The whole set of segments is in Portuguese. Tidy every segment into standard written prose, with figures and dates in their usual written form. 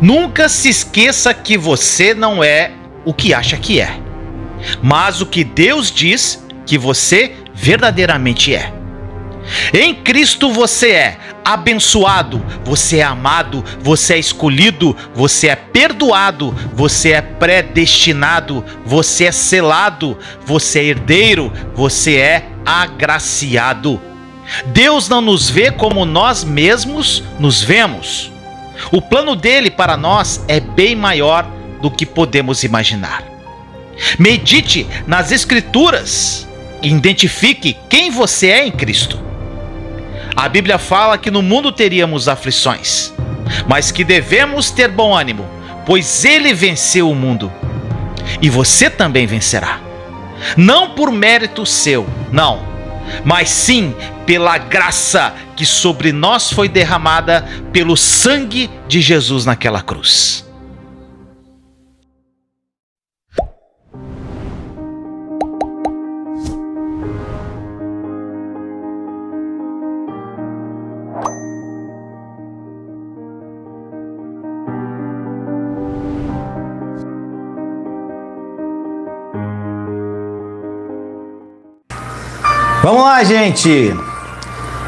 Nunca se esqueça que você não é o que acha que é, mas o que Deus diz que você verdadeiramente é. Em Cristo você é abençoado, você é amado, você é escolhido, você é perdoado, você é predestinado, você é selado, você é herdeiro, você é agraciado. Deus não nos vê como nós mesmos nos vemos. O plano dele para nós é bem maior do que podemos imaginar. Medite nas Escrituras e identifique quem você é em Cristo. A Bíblia fala que no mundo teríamos aflições, mas que devemos ter bom ânimo, pois ele venceu o mundo. E você também vencerá. Não por mérito seu, não, mas sim pela graça que sobre nós foi derramada pelo sangue de Jesus naquela cruz. Vamos lá, gente!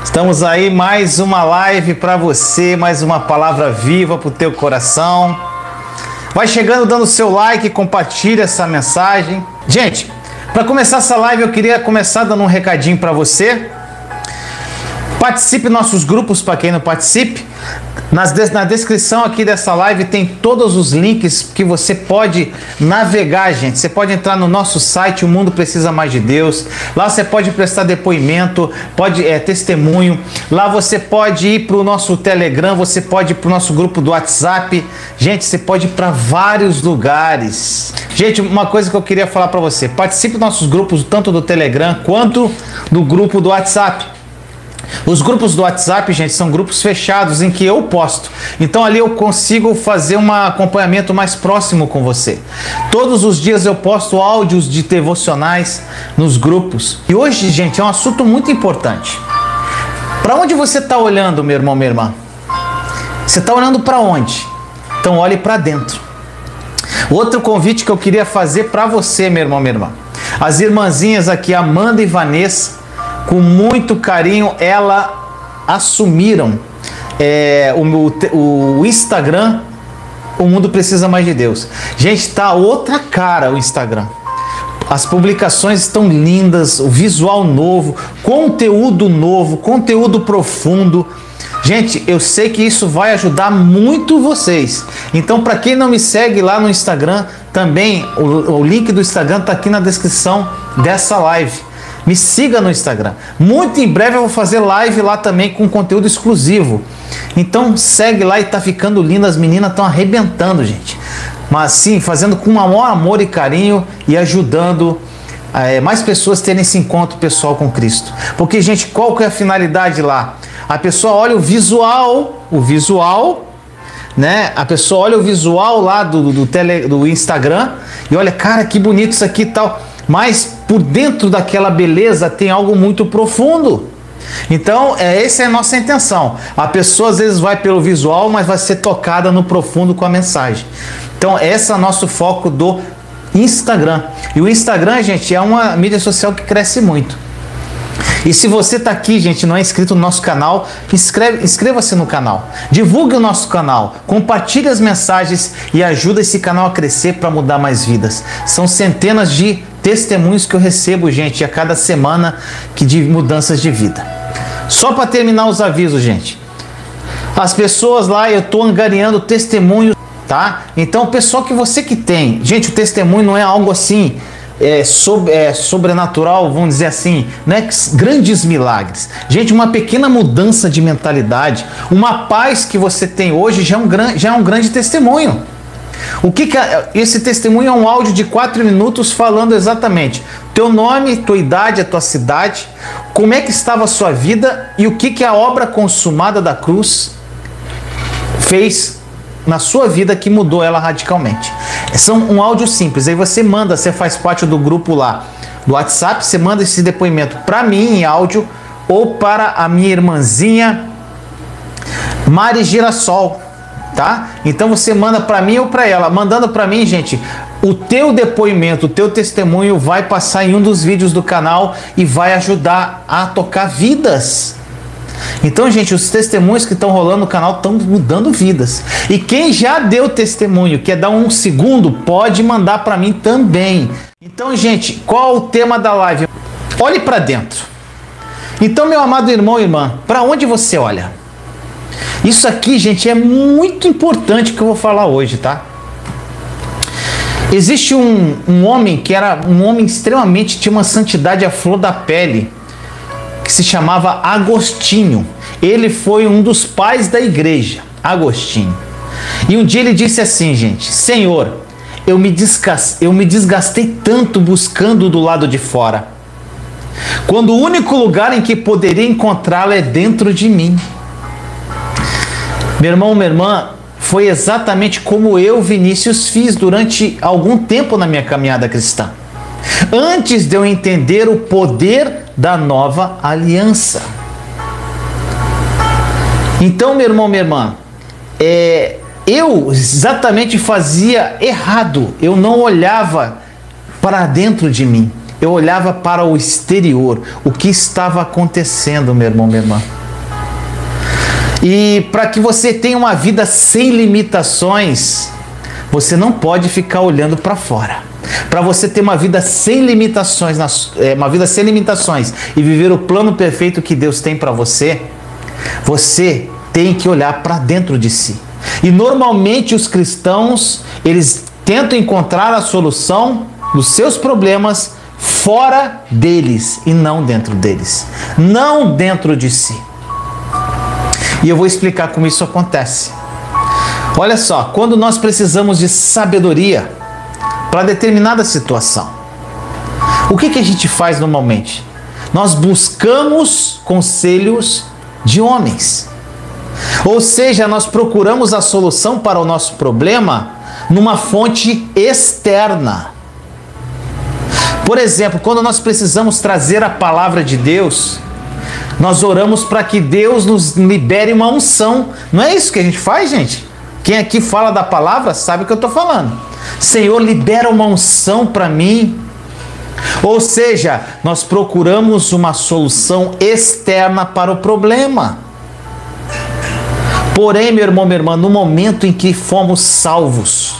Estamos aí, mais uma live para você, mais uma palavra viva para o teu coração. Vai chegando, dando seu like, compartilha essa mensagem. Gente, para começar essa live, eu queria começar dando um recadinho para você. Participe dos nossos grupos, para quem não participe. Na descrição aqui dessa live tem todos os links que você pode navegar, gente. Você pode entrar no nosso site, O Mundo Precisa Mais de Deus. Lá você pode prestar depoimento, pode testemunho. Lá você pode ir para o nosso Telegram, você pode ir para o nosso grupo do WhatsApp. Gente, você pode ir para vários lugares. Gente, uma coisa que eu queria falar para você. Participe dos nossos grupos, tanto do Telegram quanto do grupo do WhatsApp. Os grupos do WhatsApp, gente, são grupos fechados em que eu posto. Então ali eu consigo fazer um acompanhamento mais próximo com você. Todos os dias eu posto áudios de devocionais nos grupos. E hoje, gente, é um assunto muito importante. Para onde você está olhando, meu irmão, minha irmã? Você está olhando para onde? Então olhe para dentro. Outro convite que eu queria fazer para você, meu irmão, minha irmã. As irmãzinhas aqui, Amanda e Vanessa, com muito carinho, elas assumiram o Instagram, O Mundo Precisa Mais de Deus. Gente, tá outra cara o Instagram. As publicações estão lindas, o visual novo, conteúdo profundo. Gente, eu sei que isso vai ajudar muito vocês. Então, para quem não me segue lá no Instagram, também o link do Instagram tá aqui na descrição dessa live. Me siga no Instagram. Muito em breve eu vou fazer live lá também com conteúdo exclusivo. Então segue lá, e tá ficando lindo. As meninas estão arrebentando, gente. Mas sim, fazendo com maior amor e carinho e ajudando mais pessoas a terem esse encontro pessoal com Cristo. Porque, gente, qual que é a finalidade lá? A pessoa olha o visual, né? A pessoa olha o visual lá do Instagram e olha, cara, que bonito isso aqui e tal. Mas por dentro daquela beleza tem algo muito profundo. Então, essa é a nossa intenção. A pessoa às vezes vai pelo visual, mas vai ser tocada no profundo com a mensagem. Então, esse é o nosso foco do Instagram. E o Instagram, gente, é uma mídia social que cresce muito. E se você está aqui, gente, não é inscrito no nosso canal, inscreva-se no canal. Divulgue o nosso canal, compartilhe as mensagens e ajuda esse canal a crescer para mudar mais vidas. São centenas de testemunhos que eu recebo, gente, a cada semana, de mudanças de vida. Só para terminar os avisos, gente. As pessoas lá, eu estou angariando testemunhos, tá? Então, pessoal, que você que tem... Gente, o testemunho não é algo assim... sobrenatural, vamos dizer assim, né? Grandes milagres. Gente, uma pequena mudança de mentalidade, uma paz que você tem hoje já é um grande testemunho. Esse testemunho é um áudio de 4 minutos falando exatamente teu nome, tua idade, a tua cidade, como é que estava a sua vida e o que a obra consumada da cruz fez na sua vida, que mudou ela radicalmente. São um áudio simples. Aí você manda, você faz parte do grupo lá do WhatsApp, você manda esse depoimento para mim em áudio ou para a minha irmãzinha Mari Girassol, tá? Então você manda para mim ou para ela. Mandando para mim, gente, o teu depoimento, o teu testemunho vai passar em um dos vídeos do canal e vai ajudar a tocar vidas. Então, gente, os testemunhos que estão rolando no canal estão mudando vidas. E quem já deu testemunho, quer dar um segundo, pode mandar para mim também. Então, gente, qual o tema da live? Olhe para dentro. Então, meu amado irmão e irmã, para onde você olha? Isso aqui, gente, é muito importante que eu vou falar hoje, tá? Existe um homem que era um homem extremamente, tinha uma santidade à flor da pele, que se chamava Agostinho. Ele foi um dos pais da igreja, Agostinho. E um dia ele disse assim, gente: Senhor, eu me desgastei tanto buscando do lado de fora, quando o único lugar em que poderia encontrá-la é dentro de mim. Meu irmão, minha irmã, foi exatamente como eu, Vinícius, fiz durante algum tempo na minha caminhada cristã, antes de eu entender o poder da nova aliança. Então, meu irmão, minha irmã, eu exatamente fazia errado. Eu não olhava para dentro de mim, eu olhava para o exterior, o que estava acontecendo, meu irmão, minha irmã. E para que você tenha uma vida sem limitações, você não pode ficar olhando para fora. Para você ter uma vida sem limitações, uma vida sem limitações e viver o plano perfeito que Deus tem para você, você tem que olhar para dentro de si. E normalmente os cristãos, eles tentam encontrar a solução dos seus problemas fora deles e não dentro deles, não dentro de si. E eu vou explicar como isso acontece. Olha só, quando nós precisamos de sabedoria para determinada situação, o que a gente faz normalmente? Nós buscamos conselhos de homens, ou seja, nós procuramos a solução para o nosso problema numa fonte externa. Por exemplo, quando nós precisamos trazer a palavra de Deus, nós oramos para que Deus nos libere uma unção. Não é isso que a gente faz, gente? Quem aqui fala da palavra sabe o que eu estou falando. Senhor, libera uma unção para mim. Ou seja, nós procuramos uma solução externa para o problema. Porém, meu irmão, minha irmã, no momento em que fomos salvos,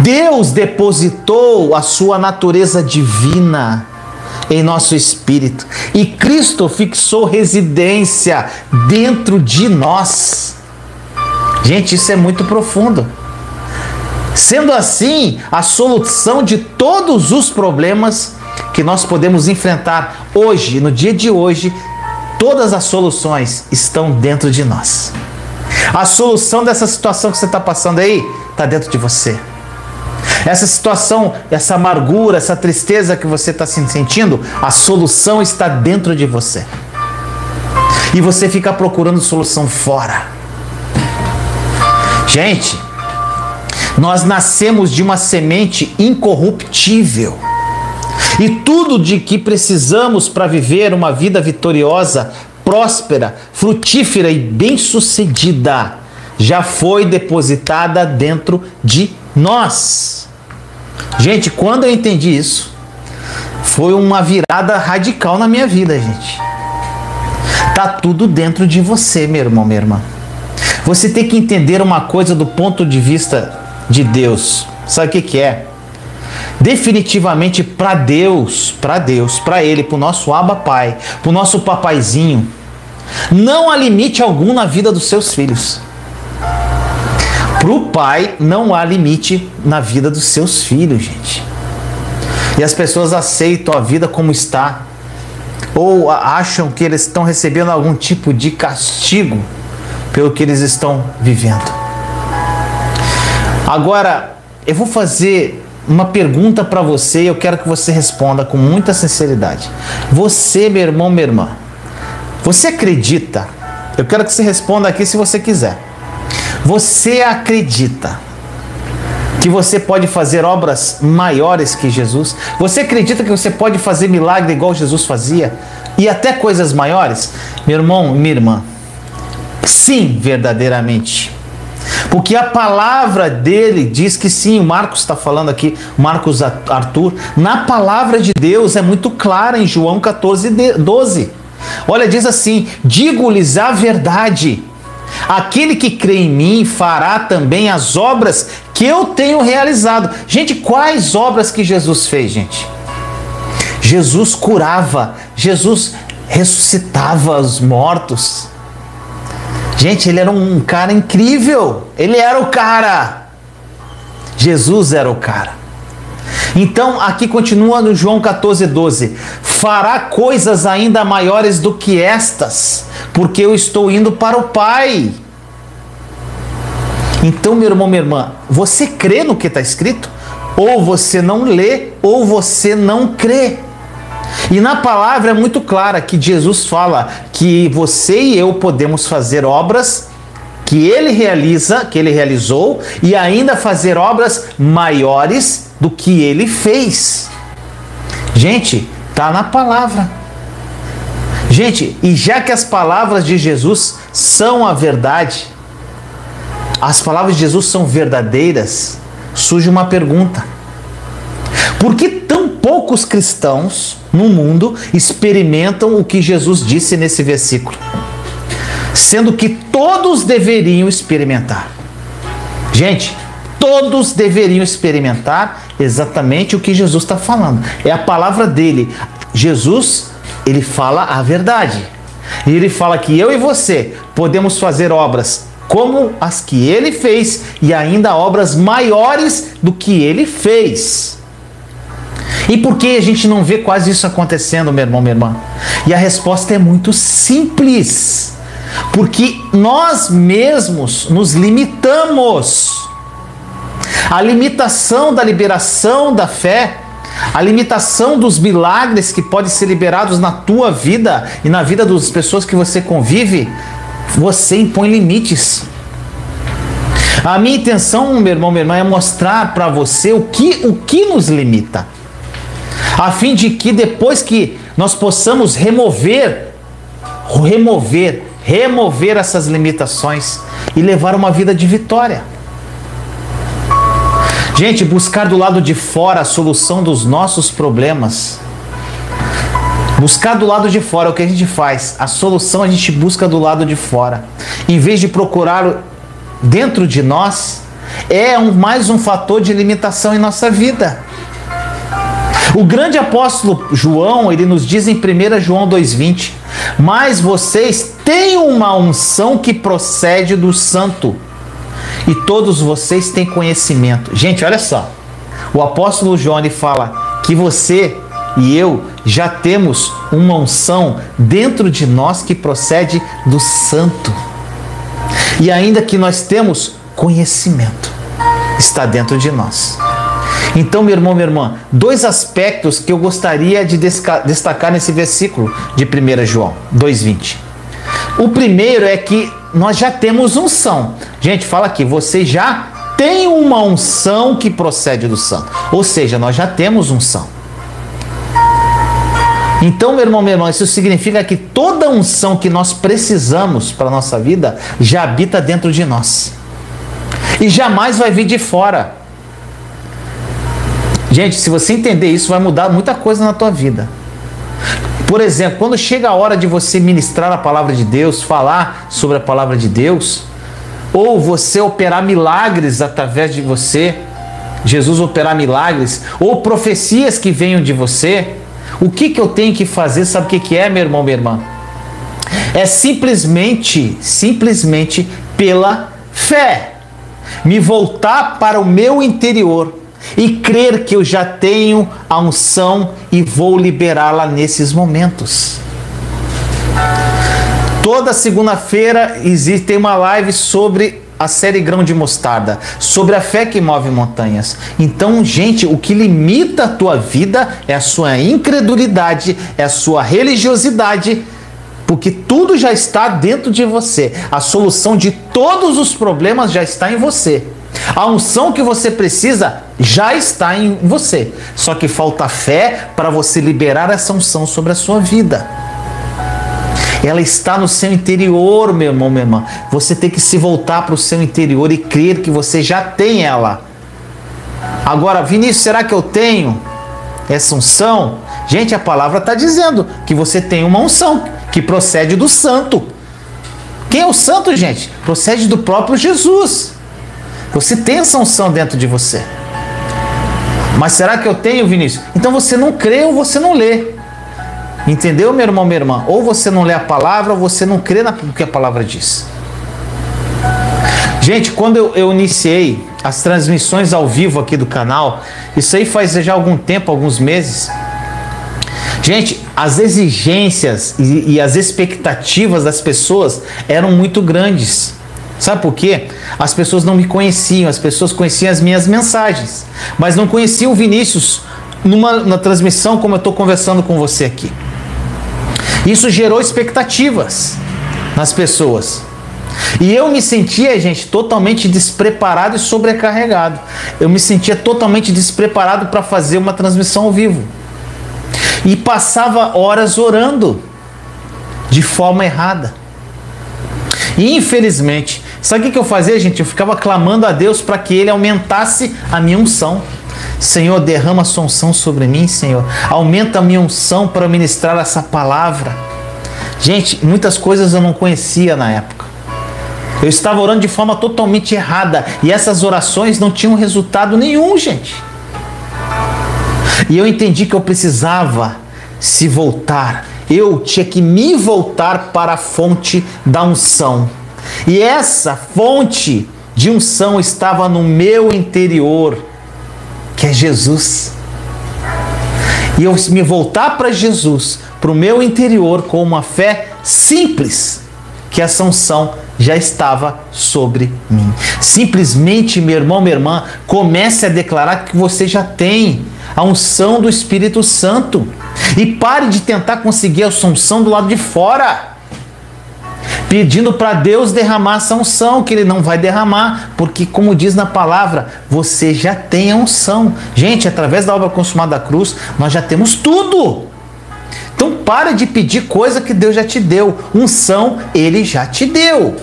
Deus depositou a sua natureza divina em nosso espírito e Cristo fixou residência dentro de nós. Gente, isso é muito profundo. Sendo assim, a solução de todos os problemas que nós podemos enfrentar hoje, no dia de hoje, todas as soluções estão dentro de nós. A solução dessa situação que você está passando aí está dentro de você. Essa situação, essa amargura, essa tristeza que você está se sentindo, a solução está dentro de você. E você fica procurando solução fora. Gente, nós nascemos de uma semente incorruptível. E tudo de que precisamos para viver uma vida vitoriosa, próspera, frutífera e bem-sucedida, já foi depositada dentro de nós. Gente, quando eu entendi isso, foi uma virada radical na minha vida, gente. Tá tudo dentro de você, meu irmão, minha irmã. Você tem que entender uma coisa do ponto de vista de Deus. Sabe o que é? Definitivamente para Deus, para Ele, para o nosso Abba Pai, para o nosso papaizinho, não há limite algum na vida dos seus filhos. Para o Pai não há limite na vida dos seus filhos, gente. E as pessoas aceitam a vida como está, ou acham que eles estão recebendo algum tipo de castigo pelo que eles estão vivendo. Agora, eu vou fazer uma pergunta para você e eu quero que você responda com muita sinceridade. Você, meu irmão, minha irmã, você acredita? Eu quero que você responda aqui se você quiser. Você acredita que você pode fazer obras maiores que Jesus? Você acredita que você pode fazer milagre igual Jesus fazia? E até coisas maiores? Meu irmão, minha irmã, sim, verdadeiramente. Porque a palavra dele diz que sim, Marcos está falando aqui, Marcos Arthur, na palavra de Deus é muito clara em João 14:12. Olha, diz assim: digo-lhes a verdade, aquele que crê em mim fará também as obras que eu tenho realizado. Gente, quais obras que Jesus fez, gente? Jesus curava, Jesus ressuscitava os mortos. Gente, ele era um cara incrível, ele era o cara. Jesus era o cara. Então, aqui continua no João 14:12. Fará coisas ainda maiores do que estas, porque eu estou indo para o Pai. Então, meu irmão, minha irmã, você crê no que está escrito? Ou você não lê, ou você não crê. E na palavra é muito clara que Jesus fala que você e eu podemos fazer obras que ele realiza, que ele realizou, e ainda fazer obras maiores do que ele fez. Gente, tá na palavra. Gente, e já que as palavras de Jesus são a verdade, as palavras de Jesus são verdadeiras, surge uma pergunta: por que tão poucos cristãos no mundo experimentam o que Jesus disse nesse versículo, sendo que todos deveriam experimentar? Gente, todos deveriam experimentar exatamente o que Jesus está falando. É a palavra dele. Jesus, ele fala a verdade. E ele fala que eu e você podemos fazer obras como as que ele fez e ainda obras maiores do que ele fez. E por que a gente não vê quase isso acontecendo, meu irmão, minha irmã? E a resposta é muito simples. Porque nós mesmos nos limitamos. A limitação da liberação da fé, a limitação dos milagres que podem ser liberados na tua vida e na vida das pessoas que você convive, você impõe limites. A minha intenção, meu irmão, minha irmã, é mostrar para você o que nos limita, a fim de que depois que nós possamos remover essas limitações e levar uma vida de vitória. Gente, buscar do lado de fora a solução dos nossos problemas. Buscar do lado de fora, o que a gente faz? A solução a gente busca do lado de fora. Em vez de procurar dentro de nós, é mais um fator de limitação em nossa vida. O grande apóstolo João, ele nos diz em 1 João 2:20, mas vocês têm uma unção que procede do santo, e todos vocês têm conhecimento. Gente, olha só, o apóstolo João, ele fala que você e eu já temos uma unção dentro de nós que procede do santo, e ainda que nós temos conhecimento, está dentro de nós. Então, meu irmão, minha irmã, dois aspectos que eu gostaria de destacar nesse versículo de 1 João 2:20. O primeiro é que nós já temos unção. Gente, fala aqui, você já tem uma unção que procede do santo. Ou seja, nós já temos unção. Então, meu irmão, minha irmã, isso significa que toda unção que nós precisamos para a nossa vida já habita dentro de nós. E jamais vai vir de fora. Gente, se você entender isso, vai mudar muita coisa na tua vida. Por exemplo, quando chega a hora de você ministrar a palavra de Deus, falar sobre a palavra de Deus, ou você operar milagres através de você, Jesus operar milagres, ou profecias que venham de você, o que eu tenho que fazer? Sabe o que é, meu irmão, minha irmã? É simplesmente pela fé, me voltar para o meu interior e crer que eu já tenho a unção e vou liberá-la nesses momentos. Toda segunda-feira existe uma live sobre a série Grão de Mostarda, sobre a fé que move montanhas. Então, gente, o que limita a tua vida é a sua incredulidade, é a sua religiosidade, porque tudo já está dentro de você. A solução de todos os problemas já está em você. A unção que você precisa já está em você. Só que falta fé para você liberar essa unção sobre a sua vida. Ela está no seu interior, meu irmão, minha irmã. Você tem que se voltar para o seu interior e crer que você já tem ela. Agora, Vinícius, será que eu tenho essa unção? Gente, a palavra está dizendo que você tem uma unção que procede do santo. Quem é o santo, gente? Procede do próprio Jesus. Você tem essa unção dentro de você. Mas será que eu tenho, Vinícius? Então você não crê ou você não lê. Entendeu, meu irmão, minha irmã? Ou você não lê a palavra ou você não crê no que a palavra diz. Gente, quando eu iniciei as transmissões ao vivo aqui do canal, isso aí faz já algum tempo, alguns meses. Gente, as exigências e as expectativas das pessoas eram muito grandes. Sabe por quê? As pessoas não me conheciam, as pessoas conheciam as minhas mensagens, mas não conheciam o Vinícius na transmissão como eu estou conversando com você aqui. Isso gerou expectativas nas pessoas. E eu me sentia, gente, totalmente despreparado e sobrecarregado. Eu me sentia totalmente despreparado para fazer uma transmissão ao vivo. E passava horas orando de forma errada. E infelizmente, sabe o que eu fazia, gente? Eu ficava clamando a Deus para que Ele aumentasse a minha unção. Senhor, derrama a sua unção sobre mim, Senhor. Aumenta a minha unção para ministrar essa palavra. Gente, muitas coisas eu não conhecia na época. Eu estava orando de forma totalmente errada. E essas orações não tinham resultado nenhum, gente. E eu entendi que eu precisava se voltar. Eu tinha que me voltar para a fonte da unção. E essa fonte de unção estava no meu interior, que é Jesus. E eu me voltar para Jesus, para o meu interior, com uma fé simples, que essa unção já estava sobre mim. Simplesmente, meu irmão, minha irmã, comece a declarar que você já tem a unção do Espírito Santo. E pare de tentar conseguir a unção do lado de fora, pedindo para Deus derramar essa unção, que Ele não vai derramar, porque, como diz na palavra, você já tem a unção. Gente, através da obra consumada da cruz, nós já temos tudo. Então, para de pedir coisa que Deus já te deu. Unção, Ele já te deu.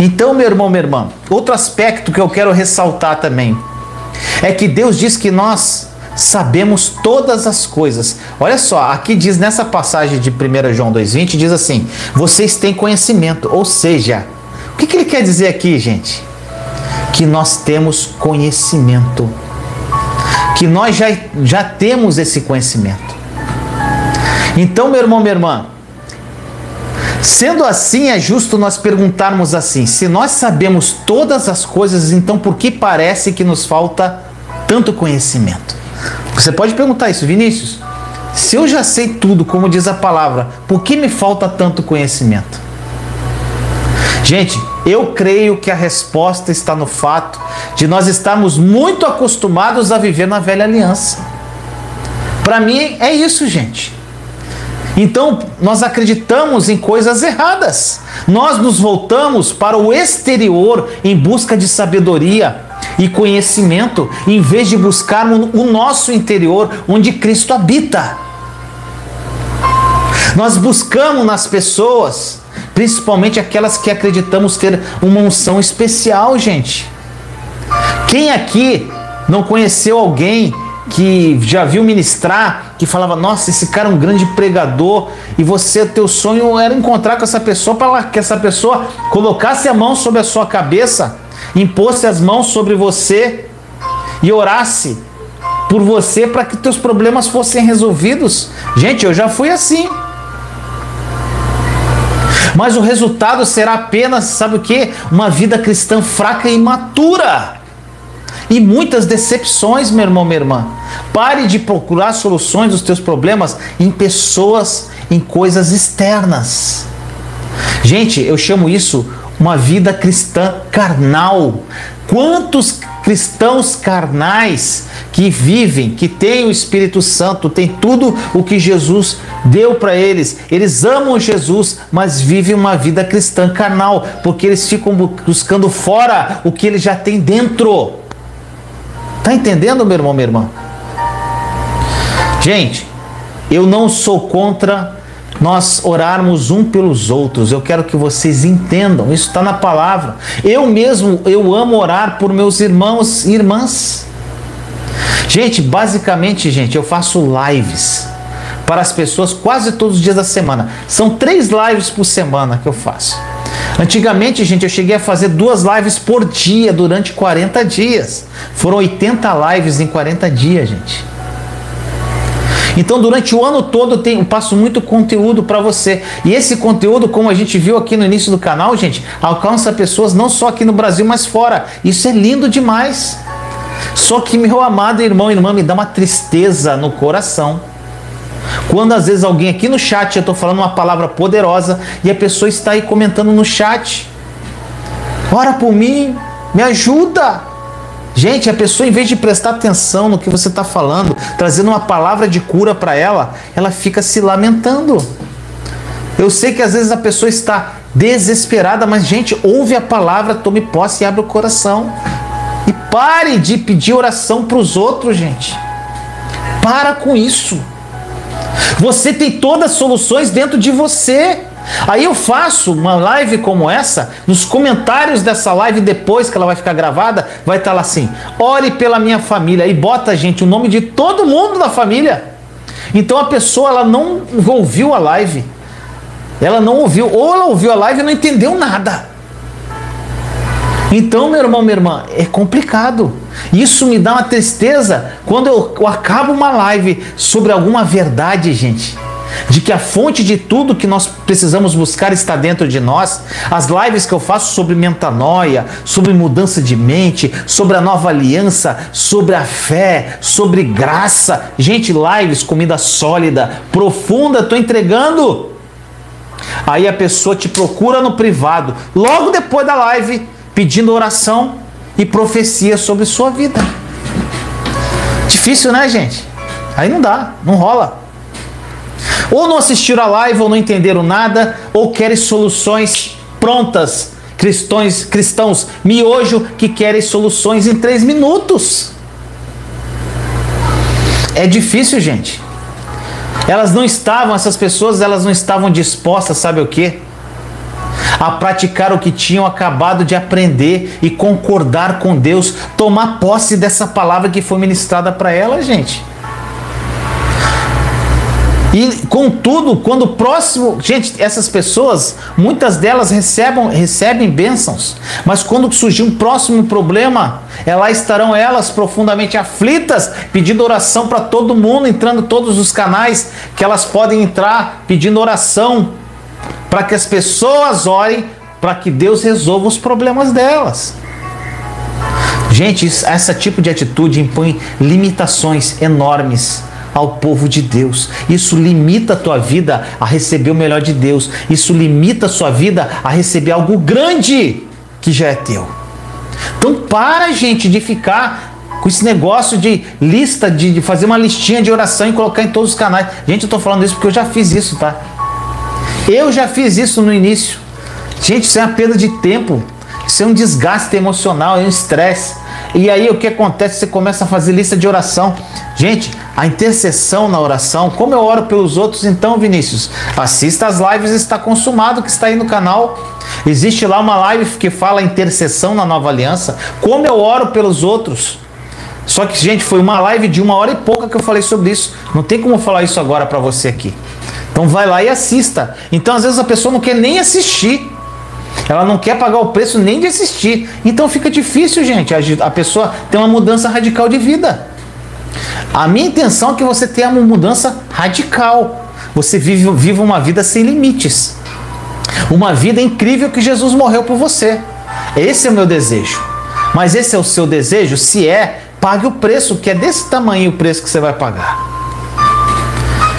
Então, meu irmão, minha irmã, outro aspecto que eu quero ressaltar também é que Deus diz que nós sabemos todas as coisas. Olha só, aqui diz nessa passagem de 1 João 2,20, diz assim: vocês têm conhecimento. Ou seja, o que ele quer dizer aqui, gente? Que nós temos conhecimento. Que nós já temos esse conhecimento. Então, meu irmão, minha irmã, sendo assim, é justo nós perguntarmos assim: se nós sabemos todas as coisas, então por que parece que nos falta tanto conhecimento? Você pode perguntar isso, Vinícius, se eu já sei tudo, como diz a palavra, por que me falta tanto conhecimento? Gente, eu creio que a resposta está no fato de nós estarmos muito acostumados a viver na velha aliança. Para mim é isso, gente. Então, nós acreditamos em coisas erradas. Nós nos voltamos para o exterior em busca de sabedoria e conhecimento, em vez de buscarmos o nosso interior, onde Cristo habita. Nós buscamos nas pessoas, principalmente aquelas que acreditamos ter uma unção especial, gente. Quem aqui não conheceu alguém que já viu ministrar, que falava: nossa, esse cara é um grande pregador, e você, teu sonho era encontrar com essa pessoa, para que essa pessoa colocasse a mão sobre a sua cabeça, impôsse as mãos sobre você e orasse por você para que teus problemas fossem resolvidos? Gente, eu já fui assim. Mas o resultado será apenas, sabe o que? Uma vida cristã fraca e imatura. E muitas decepções, meu irmão, minha irmã. Pare de procurar soluções dos teus problemas em pessoas, em coisas externas. Gente, eu chamo isso uma vida cristã carnal. Quantos cristãos carnais que vivem, que têm o Espírito Santo, têm tudo o que Jesus deu para eles. Eles amam Jesus, mas vivem uma vida cristã carnal, porque eles ficam buscando fora o que eles já têm dentro. Tá entendendo, meu irmão, minha irmã? Gente, eu não sou contra nós orarmos um pelos outros. Eu quero que vocês entendam, isso está na palavra. Eu mesmo, eu amo orar por meus irmãos e irmãs. Gente, basicamente, gente, eu faço lives para as pessoas quase todos os dias da semana. São 3 lives por semana que eu faço. Antigamente, gente, eu cheguei a fazer 2 lives por dia durante 40 dias. Foram 80 lives em 40 dias, gente. Então, durante o ano todo, eu passo muito conteúdo para você. E esse conteúdo, como a gente viu aqui no início do canal, gente, alcança pessoas não só aqui no Brasil, mas fora. Isso é lindo demais. Só que, meu amado irmão e irmã, me dá uma tristeza no coração quando às vezes alguém aqui no chat, eu estou falando uma palavra poderosa e a pessoa está aí comentando no chat: ora por mim, me ajuda. Gente, a pessoa, em vez de prestar atenção no que você está falando, trazendo uma palavra de cura para ela, ela fica se lamentando. Eu sei que às vezes a pessoa está desesperada, mas gente, ouve a palavra, tome posse e abre o coração. E pare de pedir oração para os outros, gente. Para com isso. Você tem todas as soluções dentro de você. Aí eu faço uma live como essa, nos comentários dessa live, depois que ela vai ficar gravada, vai estar lá assim: ore pela minha família. E bota, gente, o nome de todo mundo da família. Então a pessoa, ela não ouviu a live. Ela não ouviu, ou ela ouviu a live e não entendeu nada. Então, meu irmão, minha irmã, é complicado. Isso me dá uma tristeza quando eu acabo uma live sobre alguma verdade, gente, de que a fonte de tudo que nós precisamos buscar está dentro de nós. As lives que eu faço sobre metanoia, sobre mudança de mente, sobre a nova aliança, sobre a fé, sobre graça. Gente, lives, comida sólida, profunda, estou entregando. Aí a pessoa te procura no privado, logo depois da live, pedindo oração e profecia sobre sua vida. Difícil, né, gente? Aí não dá, não rola. Ou não assistiram a live, ou não entenderam nada, ou querem soluções prontas. Cristãos miojo que querem soluções em 3 minutos. É difícil, gente. Essas pessoas não estavam dispostas, sabe o quê? A praticar o que tinham acabado de aprender e concordar com Deus, tomar posse dessa palavra que foi ministrada para ela, gente. E contudo, quando o próximo... Gente, essas pessoas, muitas delas recebem bênçãos, mas quando surgir um próximo problema, lá estarão elas profundamente aflitas, pedindo oração para todo mundo, entrando todos os canais que elas podem entrar, pedindo oração, para que as pessoas orem, para que Deus resolva os problemas delas. Gente, esse tipo de atitude impõe limitações enormes ao povo de Deus. Isso limita a tua vida a receber o melhor de Deus. Isso limita a sua vida a receber algo grande que já é teu. Então para, gente, de ficar com esse negócio de lista, de fazer uma listinha de oração e colocar em todos os canais. Gente, eu estou falando isso porque eu já fiz isso, tá? Eu já fiz isso no início. Gente, isso é uma perda de tempo. Isso é um desgaste emocional, é um estresse. E aí o que acontece? Você começa a fazer lista de oração. Gente, a intercessão na oração, como eu oro pelos outros, então, Vinícius? Assista as lives Está Consumado, que está aí no canal. Existe lá uma live que fala intercessão na nova aliança. Como eu oro pelos outros. Só que, gente, foi uma live de 1h e pouca que eu falei sobre isso. Não tem como eu falar isso agora para você aqui. Então vai lá e assista. Então às vezes a pessoa não quer nem assistir. Ela não quer pagar o preço nem de assistir. Então fica difícil, gente. A pessoa tem uma mudança radical de vida. A minha intenção é que você tenha uma mudança radical. Você viva uma vida sem limites. Uma vida incrível que Jesus morreu por você. Esse é o meu desejo. Mas esse é o seu desejo? Se é, pague o preço, que é desse tamanho o preço que você vai pagar.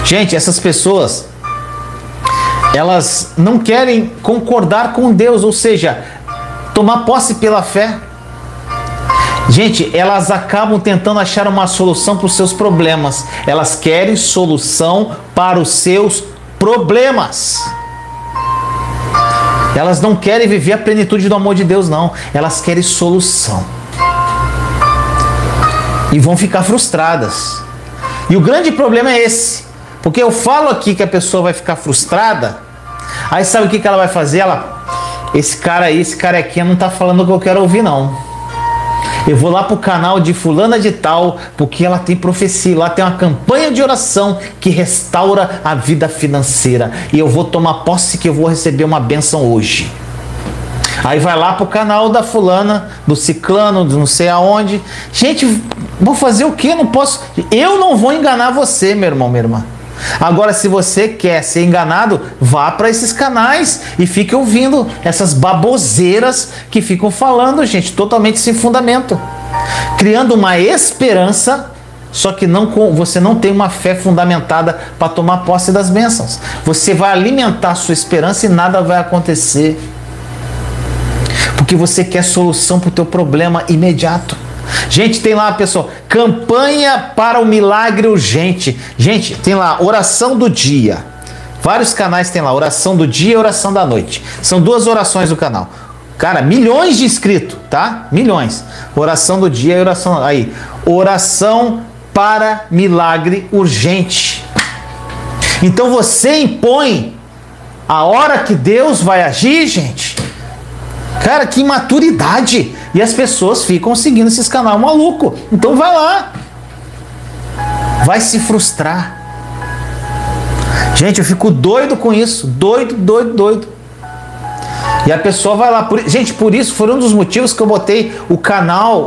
Gente, essas pessoas, elas não querem concordar com Deus, ou seja, tomar posse pela fé. Gente, elas acabam tentando achar uma solução para os seus problemas. Elas querem solução para os seus problemas. Elas não querem viver a plenitude do amor de Deus, não. Elas querem solução. E vão ficar frustradas. E o grande problema é esse. Porque eu falo aqui que a pessoa vai ficar frustrada, aí sabe o que ela vai fazer? Ela, esse cara aí, esse carequinha não tá falando o que eu quero ouvir não. Eu vou lá pro canal de fulana de tal, porque ela tem profecia, lá tem uma campanha de oração que restaura a vida financeira. E eu vou tomar posse que eu vou receber uma bênção hoje. Aí vai lá pro canal da fulana, do ciclano, de não sei aonde. Gente, vou fazer o quê? Não posso... Eu não vou enganar você, meu irmão, minha irmã. Agora, se você quer ser enganado, vá para esses canais e fique ouvindo essas baboseiras que ficam falando, gente, totalmente sem fundamento, criando uma esperança, só que não, você não tem uma fé fundamentada para tomar posse das bênçãos. Você vai alimentar sua esperança e nada vai acontecer, porque você quer solução para o teu problema imediato. Gente, tem lá, pessoal, campanha para o milagre urgente. Gente, tem lá, oração do dia. Vários canais tem lá, oração do dia e oração da noite. São duas orações do canal. Cara, milhões de inscritos, tá? Milhões. Oração do dia e oração... Aí, oração para milagre urgente. Então você impõe a hora que Deus vai agir, gente. Cara, que imaturidade! E as pessoas ficam seguindo esses canais maluco. Então vai lá. Vai se frustrar. Gente, eu fico doido com isso. Doido, doido, doido. E a pessoa vai lá. Gente, por isso foi um dos motivos que eu botei o canal,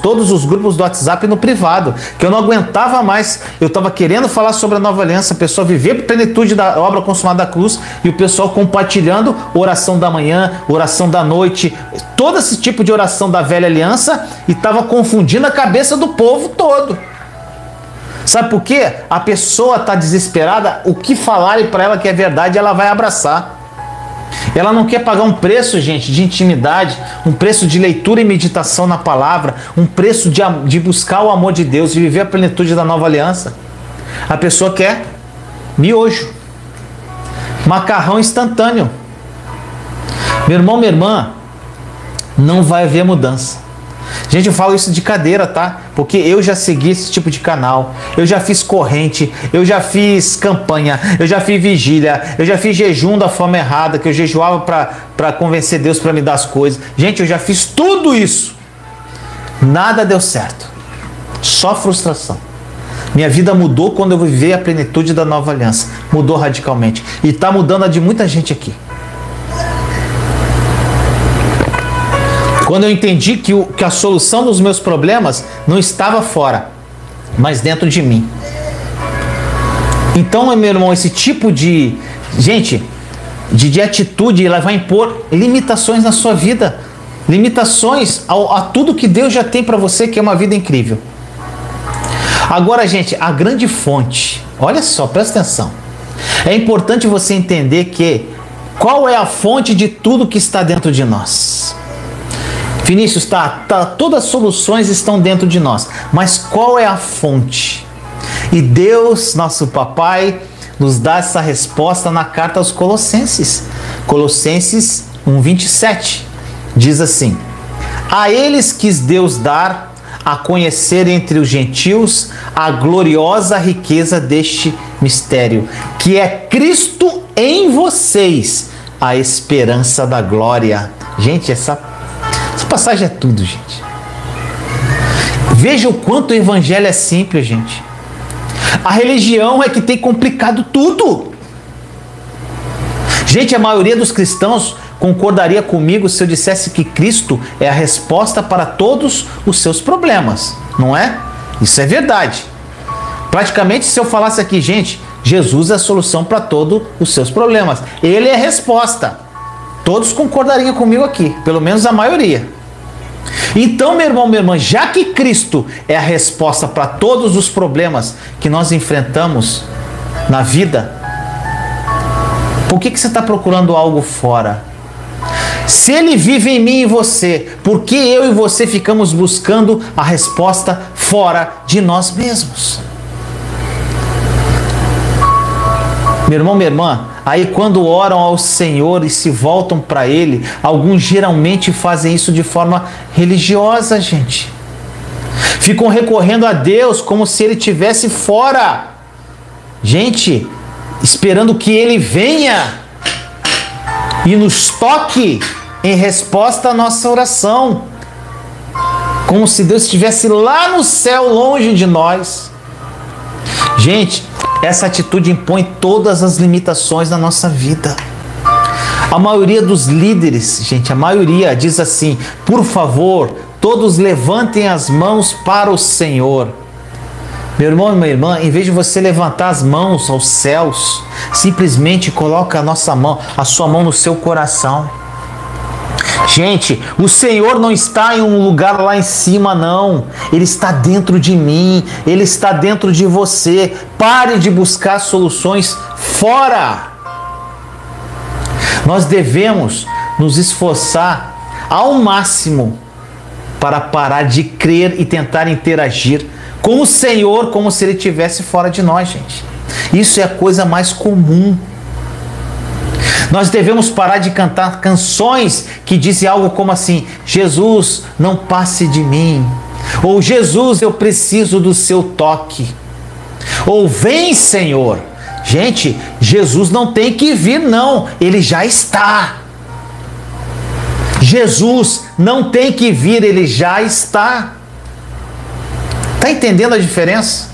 todos os grupos do WhatsApp no privado. Que eu não aguentava mais. Eu estava querendo falar sobre a nova aliança. A pessoa viver a plenitude da obra consumada da cruz. E o pessoal compartilhando oração da manhã, oração da noite. Todo esse tipo de oração da velha aliança. E estava confundindo a cabeça do povo todo. Sabe por quê? A pessoa está desesperada. O que falarem para ela que é verdade, ela vai abraçar. Ela não quer pagar um preço, gente, de intimidade, um preço de leitura e meditação na palavra, um preço de buscar o amor de Deus, de viver a plenitude da nova aliança. A pessoa quer miojo, macarrão instantâneo. Meu irmão, minha irmã, não vai haver mudança. Gente, eu falo isso de cadeira, tá? Porque eu já segui esse tipo de canal, eu já fiz corrente, eu já fiz campanha, eu já fiz vigília, eu já fiz jejum da forma errada, que eu jejuava para convencer Deus para me dar as coisas. Gente, eu já fiz tudo isso. Nada deu certo. Só frustração. Minha vida mudou quando eu vivi a plenitude da nova aliança. Mudou radicalmente. E tá mudando a de muita gente aqui. Quando eu entendi que a solução dos meus problemas não estava fora, mas dentro de mim. Então, meu irmão, esse tipo de... Gente, de atitude, ela vai impor limitações na sua vida. Limitações a tudo que Deus já tem para você, que é uma vida incrível. Agora, gente, a grande fonte. Olha só, presta atenção. É importante você entender que... Qual é a fonte de tudo que está dentro de nós? Vinícius, todas as soluções estão dentro de nós, mas qual é a fonte? E Deus, nosso Papai, nos dá essa resposta na carta aos Colossenses. Colossenses 1:27 diz assim: a eles quis Deus dar a conhecer entre os gentios a gloriosa riqueza deste mistério, que é Cristo em vocês, a esperança da glória. Gente, essa passagem é tudo, gente. Veja o quanto o evangelho é simples, gente. A religião é que tem complicado tudo. Gente, a maioria dos cristãos concordaria comigo se eu dissesse que Cristo é a resposta para todos os seus problemas, não é? Isso é verdade. Praticamente, se eu falasse aqui, gente, Jesus é a solução para todos os seus problemas. Ele é a resposta. Todos concordariam comigo aqui, pelo menos a maioria. Então, meu irmão, minha irmã, já que Cristo é a resposta para todos os problemas que nós enfrentamos na vida, por que você está procurando algo fora? Se Ele vive em mim e você, por que eu e você ficamos buscando a resposta fora de nós mesmos? Meu irmão, minha irmã, aí quando oram ao Senhor e se voltam para Ele, alguns geralmente fazem isso de forma religiosa, gente. Ficam recorrendo a Deus como se Ele estivesse fora. Gente, esperando que ele venha e nos toque em resposta à nossa oração. Como se Deus estivesse lá no céu, longe de nós. Gente, essa atitude impõe todas as limitações da nossa vida. A maioria dos líderes, gente, a maioria diz assim: por favor, todos levantem as mãos para o Senhor. Meu irmão e minha irmã, em vez de você levantar as mãos aos céus, simplesmente coloca a nossa mão, a sua mão no seu coração. Gente, o Senhor não está em um lugar lá em cima, não. Ele está dentro de mim, Ele está dentro de você. Pare de buscar soluções fora. Nós devemos nos esforçar ao máximo para parar de crer e tentar interagir com o Senhor como se Ele estivesse fora de nós, gente. Isso é a coisa mais comum. Nós devemos parar de cantar canções que dizem algo como assim: Jesus, não passe de mim. Ou Jesus, eu preciso do seu toque. Ou vem, Senhor. Gente, Jesus não tem que vir, não. Ele já está. Jesus não tem que vir, Ele já está. Está entendendo a diferença?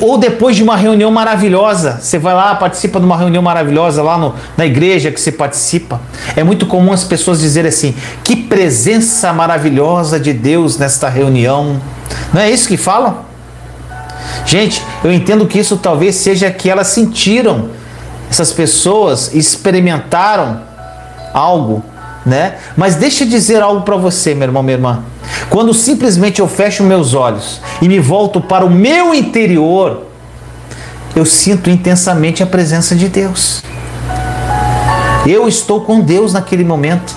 Ou depois de uma reunião maravilhosa, você vai lá, participa de uma reunião maravilhosa lá na igreja que você participa. É muito comum as pessoas dizerem assim: que presença maravilhosa de Deus nesta reunião. Não é isso que falam? Gente, eu entendo que isso talvez seja que elas sentiram, essas pessoas experimentaram algo, né? Mas deixa eu dizer algo para você, meu irmão, minha irmã. Quando simplesmente eu fecho meus olhos e me volto para o meu interior, eu sinto intensamente a presença de Deus. Eu estou com Deus naquele momento.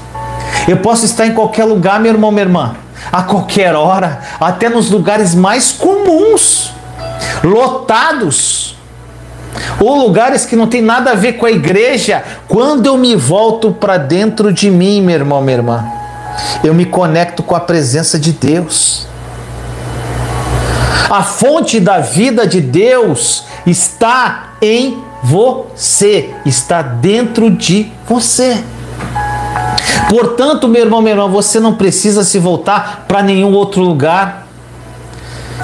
Eu posso estar em qualquer lugar, meu irmão, minha irmã, a qualquer hora, até nos lugares mais comuns, lotados, ou lugares que não tem nada a ver com a igreja. Quando eu me volto para dentro de mim, meu irmão, minha irmã, eu me conecto com a presença de Deus. A fonte da vida de Deus está em você, está dentro de você. Portanto, meu irmão, minha irmã, você não precisa se voltar para nenhum outro lugar.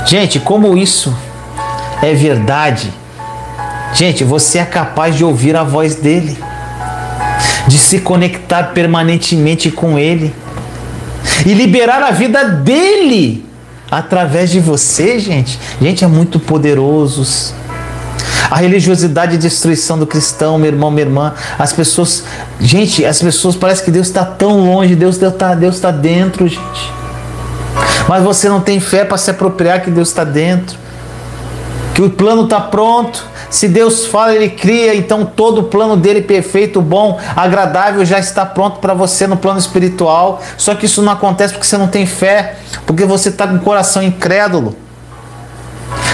Gente, como isso é verdade. Gente, você é capaz de ouvir a voz dele, de se conectar permanentemente com ele e liberar a vida dele através de você, gente. Gente, é muito poderoso. A religiosidade e destruição do cristão, meu irmão, minha irmã. As pessoas, gente, as pessoas parece que Deus está tão longe, Deus está dentro, gente. Mas você não tem fé para se apropriar que Deus está dentro, que o plano está pronto. Se Deus fala, Ele cria, então todo o plano dele perfeito, bom, agradável, já está pronto para você no plano espiritual. Só que isso não acontece porque você não tem fé, porque você está com o coração incrédulo,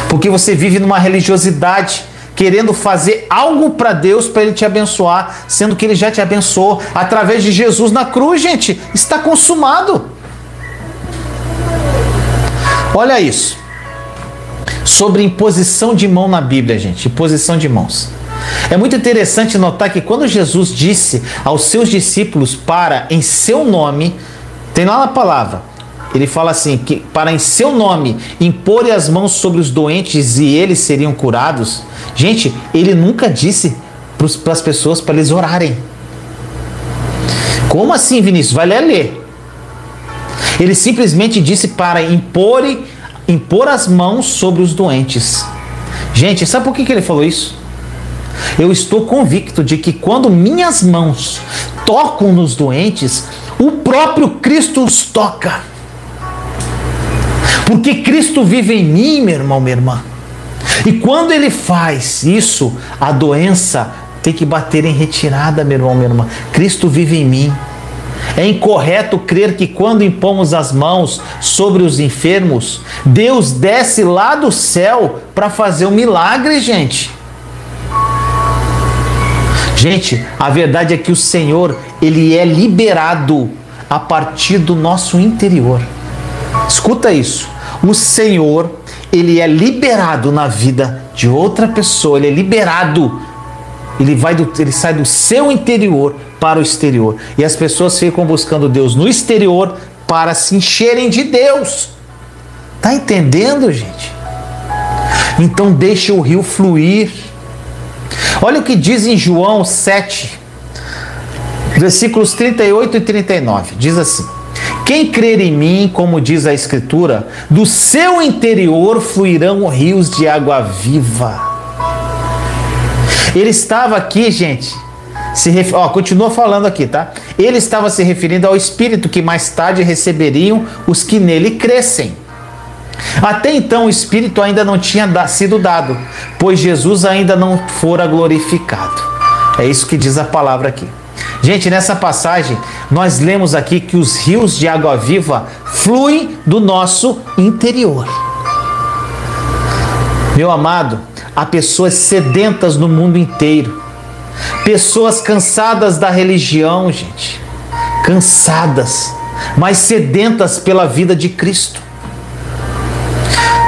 porque você vive numa religiosidade, querendo fazer algo para Deus, para Ele te abençoar, sendo que Ele já te abençoou através de Jesus na cruz, gente. Está consumado. Olha isso. Sobre imposição de mão na Bíblia, gente. Imposição de mãos. É muito interessante notar que quando Jesus disse aos seus discípulos para em seu nome, tem lá na palavra, ele fala assim, que para em seu nome impor as mãos sobre os doentes e eles seriam curados. Gente, ele nunca disse para as pessoas para eles orarem. Como assim, Vinícius? Vai ler. Ele simplesmente disse para impor as mãos sobre os doentes. Gente, sabe por que ele falou isso? Eu estou convicto de que quando minhas mãos tocam nos doentes, o próprio Cristo os toca. Porque Cristo vive em mim, meu irmão, minha irmã. E quando Ele faz isso, a doença tem que bater em retirada, meu irmão, minha irmã. Cristo vive em mim. É incorreto crer que quando impomos as mãos sobre os enfermos, Deus desce lá do céu para fazer um milagre, gente. Gente, a verdade é que o Senhor, Ele é liberado a partir do nosso interior. Escuta isso. O Senhor, ele é liberado na vida de outra pessoa, ele é liberado, ele sai do seu interior para o exterior. E as pessoas ficam buscando Deus no exterior para se encherem de Deus. Tá entendendo, gente? Então deixa o rio fluir. Olha o que diz em João 7, versículos 38 e 39. Diz assim: quem crer em mim, como diz a Escritura, do seu interior fluirão rios de água viva. Ele estava aqui, gente, continua falando aqui, tá? Ele estava se referindo ao Espírito que mais tarde receberiam os que nele crescem. Até então o Espírito ainda não tinha sido dado, pois Jesus ainda não fora glorificado. É isso que diz a palavra aqui. Gente, nessa passagem nós lemos aqui que os rios de água viva fluem do nosso interior. Meu amado, há pessoas sedentas no mundo inteiro, pessoas cansadas da religião, gente, cansadas, mas sedentas pela vida de Cristo.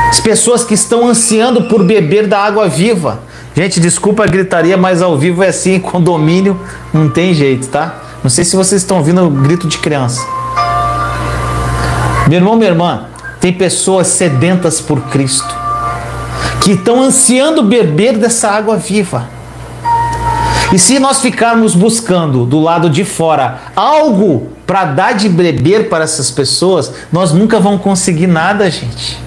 As pessoas que estão ansiando por beber da água viva. Gente, desculpa a gritaria, mas ao vivo é assim, em condomínio não tem jeito, tá? Não sei se vocês estão ouvindo o grito de criança. Meu irmão, minha irmã, tem pessoas sedentas por Cristo, que estão ansiando beber dessa água viva. E se nós ficarmos buscando do lado de fora algo para dar de beber para essas pessoas, nós nunca vamos conseguir nada, gente.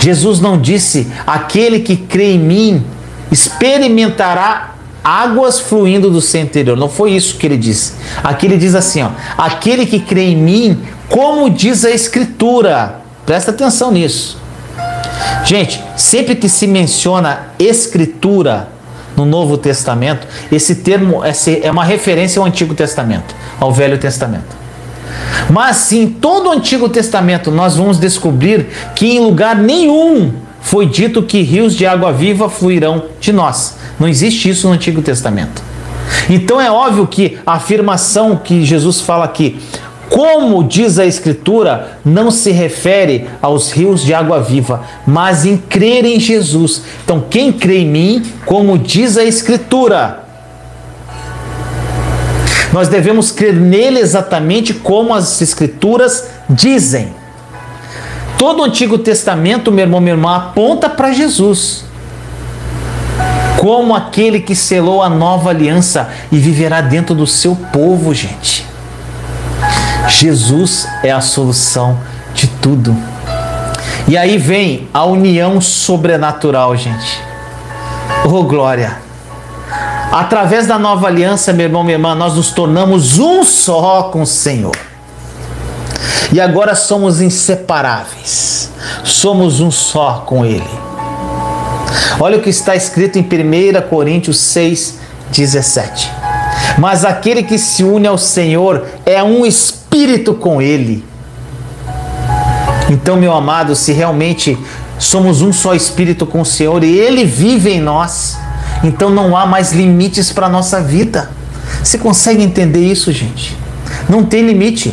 Jesus não disse: aquele que crê em mim experimentará águas fluindo do seu interior. Não foi isso que ele disse. Aqui ele diz assim, ó: aquele que crê em mim, como diz a Escritura. Presta atenção nisso. Gente, sempre que se menciona Escritura no Novo Testamento, esse termo é uma referência ao Antigo Testamento, ao Velho Testamento. Mas em todo o Antigo Testamento nós vamos descobrir que em lugar nenhum foi dito que rios de água viva fluirão de nós. Não existe isso no Antigo Testamento. Então é óbvio que a afirmação que Jesus fala aqui, como diz a Escritura, não se refere aos rios de água viva, mas em crer em Jesus. Então quem crê em mim, como diz a Escritura. Nós devemos crer nele exatamente como as Escrituras dizem. Todo o Antigo Testamento, meu irmão, minha irmã, aponta para Jesus como aquele que selou a nova aliança e viverá dentro do seu povo, gente. Jesus é a solução de tudo. E aí vem a união sobrenatural, gente. Oh, glória! Através da nova aliança, meu irmão, minha irmã, nós nos tornamos um só com o Senhor. E agora somos inseparáveis. Somos um só com Ele. Olha o que está escrito em 1 Coríntios 6, 17. Mas aquele que se une ao Senhor é um espírito com Ele. Então, meu amado, se realmente somos um só espírito com o Senhor e Ele vive em nós, então não há mais limites para a nossa vida. Você consegue entender isso, gente? Não tem limite.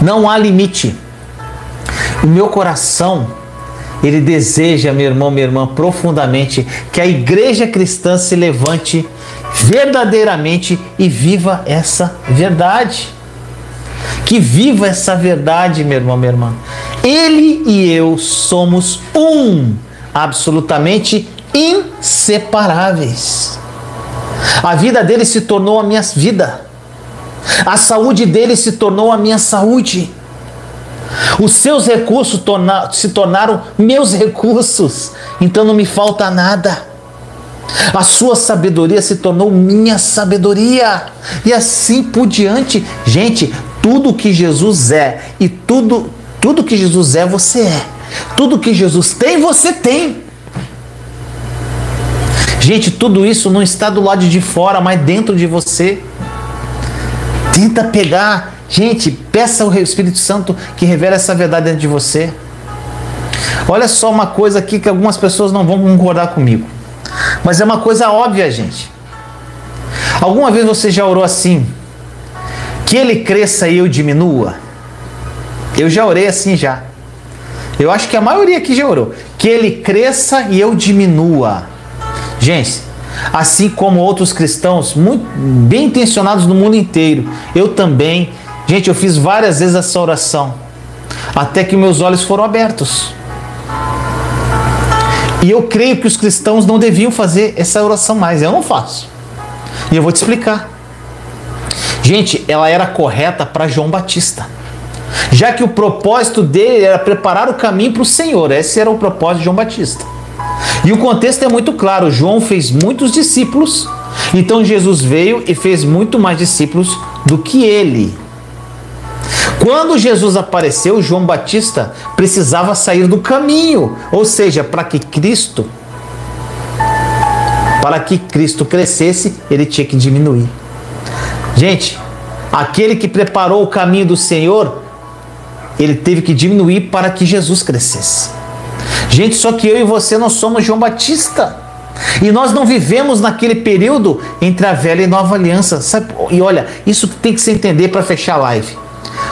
Não há limite. O meu coração, ele deseja, meu irmão, minha irmã, profundamente que a igreja cristã se levante verdadeiramente e viva essa verdade. Que viva essa verdade, meu irmão, minha irmã. Ele e eu somos um, absolutamente inseparáveis. A vida dele se tornou a minha vida. A saúde dele se tornou a minha saúde. Os seus recursos se tornaram meus recursos. Então não me falta nada. A sua sabedoria se tornou minha sabedoria. E assim por diante. Gente, tudo que Jesus é e tudo que Jesus é, você é. Tudo que Jesus tem, você tem. Gente, tudo isso não está do lado de fora, mas dentro de você. Tenta pegar. Gente, peça ao Espírito Santo que revele essa verdade dentro de você. Olha só uma coisa aqui que algumas pessoas não vão concordar comigo. Mas é uma coisa óbvia, gente. Alguma vez você já orou assim? Que ele cresça e eu diminua? Eu já orei assim já. Eu acho que a maioria aqui já orou. Que ele cresça e eu diminua. Gente, assim como outros cristãos muito bem intencionados no mundo inteiro, eu também, gente, eu fiz várias vezes essa oração, até que meus olhos foram abertos. E eu creio que os cristãos não deviam fazer essa oração mais. Eu não faço. E eu vou te explicar. Gente, ela era correta para João Batista, já que o propósito dele era preparar o caminho para o Senhor. Esse era o propósito de João Batista. E o contexto é muito claro. João fez muitos discípulos, então Jesus veio e fez muito mais discípulos do que ele. Quando Jesus apareceu, João Batista precisava sair do caminho, ou seja, para que Cristo crescesse, ele tinha que diminuir. Gente, aquele que preparou o caminho do Senhor, ele teve que diminuir para que Jesus crescesse. Gente, só que eu e você não somos João Batista. E nós não vivemos naquele período entre a velha e nova aliança. Sabe? E olha, isso tem que se entender para fechar a live.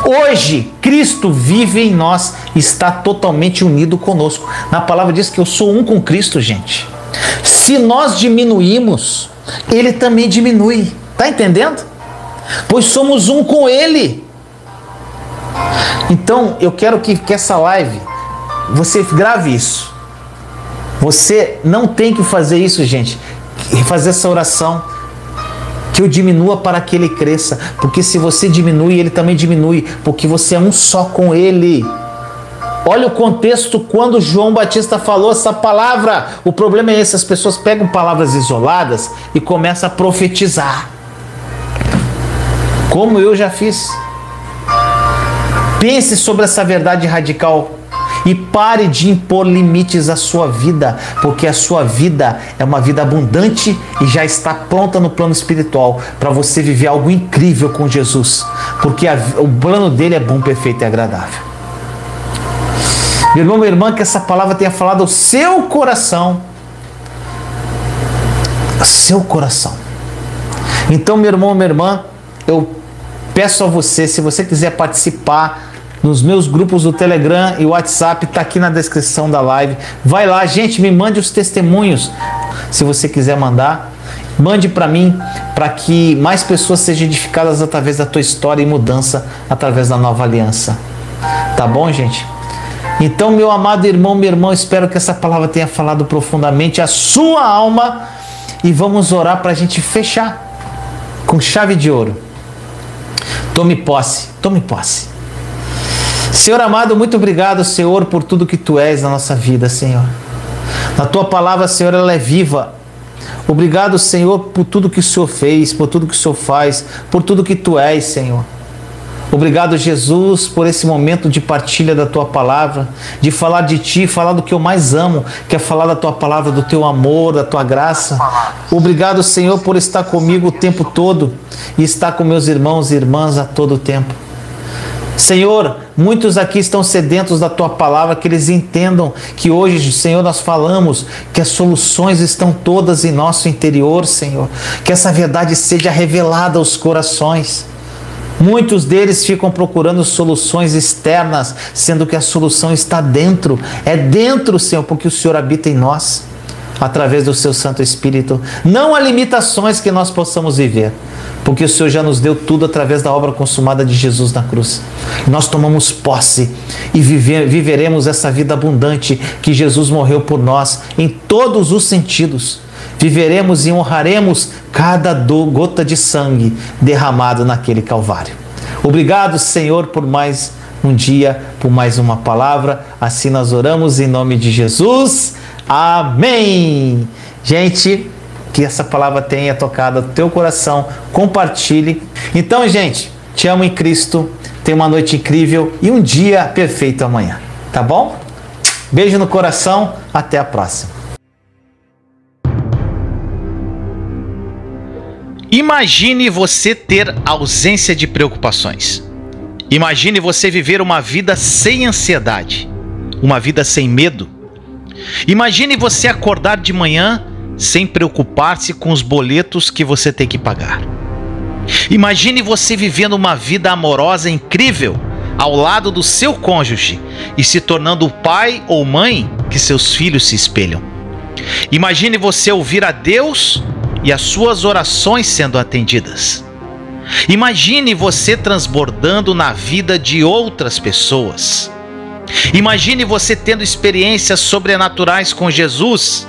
Hoje, Cristo vive em nós, está totalmente unido conosco. Na palavra diz que eu sou um com Cristo, gente. Se nós diminuímos, Ele também diminui. Tá entendendo? Pois somos um com Ele. Então, eu quero que essa live, você grave isso. Você não tem que fazer isso, gente. Fazer essa oração. Que eu diminua para que ele cresça. Porque se você diminui, ele também diminui. Porque você é um só com ele. Olha o contexto quando João Batista falou essa palavra. O problema é esse. As pessoas pegam palavras isoladas e começam a profetizar. Como eu já fiz. Pense sobre essa verdade radical. E pare de impor limites à sua vida, porque a sua vida é uma vida abundante e já está pronta no plano espiritual para você viver algo incrível com Jesus, porque o plano dele é bom, perfeito e agradável. Meu irmão, minha irmã, que essa palavra tenha falado ao seu coração. Ao seu coração. Então, meu irmão, minha irmã, eu peço a você, se você quiser participar nos meus grupos do Telegram e WhatsApp, tá aqui na descrição da live. Vai lá, gente, me mande os testemunhos. Se você quiser mandar, mande para mim, para que mais pessoas sejam edificadas através da tua história e mudança através da nova aliança. Tá bom, gente? Então, meu amado irmão, minha irmã, espero que essa palavra tenha falado profundamente a sua alma e vamos orar para a gente fechar com chave de ouro. Tome posse, tome posse. Senhor amado, muito obrigado, Senhor, por tudo que Tu és na nossa vida, Senhor. Na Tua palavra, Senhor, ela é viva. Obrigado, Senhor, por tudo que o Senhor fez, por tudo que o Senhor faz, por tudo que Tu és, Senhor. Obrigado, Jesus, por esse momento de partilha da Tua palavra, de falar de Ti, falar do que eu mais amo, que é falar da Tua palavra, do Teu amor, da Tua graça. Obrigado, Senhor, por estar comigo o tempo todo e estar com meus irmãos e irmãs a todo tempo. Senhor, muitos aqui estão sedentos da Tua palavra, que eles entendam que hoje, Senhor, nós falamos que as soluções estão todas em nosso interior, Senhor. Que essa verdade seja revelada aos corações. Muitos deles ficam procurando soluções externas, sendo que a solução está dentro. É dentro, Senhor, porque o Senhor habita em nós, através do Seu Santo Espírito. Não há limitações que nós possamos viver. Porque o Senhor já nos deu tudo através da obra consumada de Jesus na cruz. Nós tomamos posse e viveremos essa vida abundante que Jesus morreu por nós em todos os sentidos. Viveremos e honraremos cada gota de sangue derramado naquele Calvário. Obrigado, Senhor, por mais um dia, por mais uma palavra. Assim nós oramos em nome de Jesus. Amém! Gente, que essa palavra tenha tocado o teu coração. Compartilhe. Então, gente, te amo em Cristo. Tenha uma noite incrível e um dia perfeito amanhã. Tá bom? Beijo no coração. Até a próxima. Imagine você ter ausência de preocupações. Imagine você viver uma vida sem ansiedade. Uma vida sem medo. Imagine você acordar de manhã sem preocupar-se com os boletos que você tem que pagar. Imagine você vivendo uma vida amorosa incrível, ao lado do seu cônjuge e se tornando o pai ou mãe que seus filhos se espelham. Imagine você ouvir a Deus e as suas orações sendo atendidas. Imagine você transbordando na vida de outras pessoas. Imagine você tendo experiências sobrenaturais com Jesus.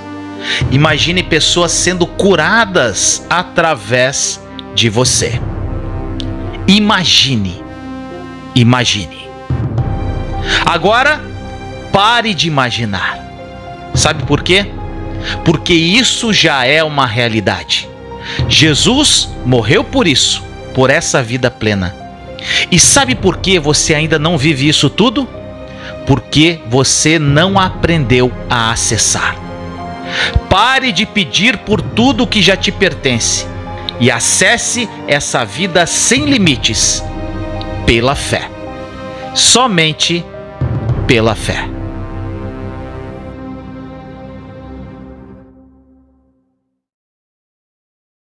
Imagine pessoas sendo curadas através de você. Imagine. Agora, pare de imaginar. Sabe por quê? Porque isso já é uma realidade. Jesus morreu por isso, por essa vida plena. E sabe por que você ainda não vive isso tudo? Porque você não aprendeu a acessar. Pare de pedir por tudo que já te pertence e acesse essa vida sem limites pela fé. Somente pela fé.